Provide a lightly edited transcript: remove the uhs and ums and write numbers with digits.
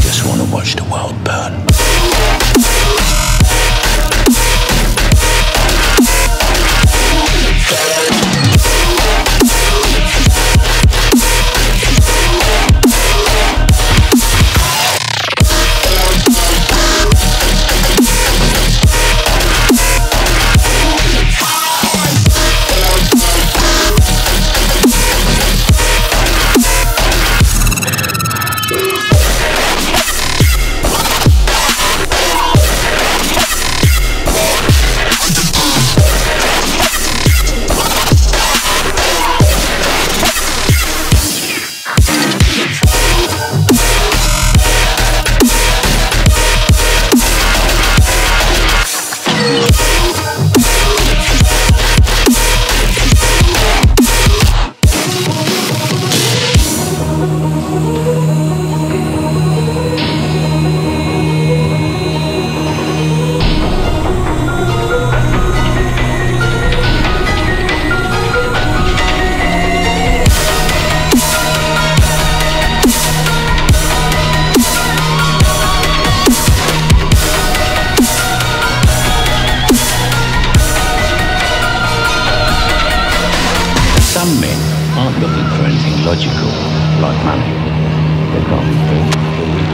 Just want to watch the world burn. Some men aren't looking for anything logical, like money. They can't be fooled.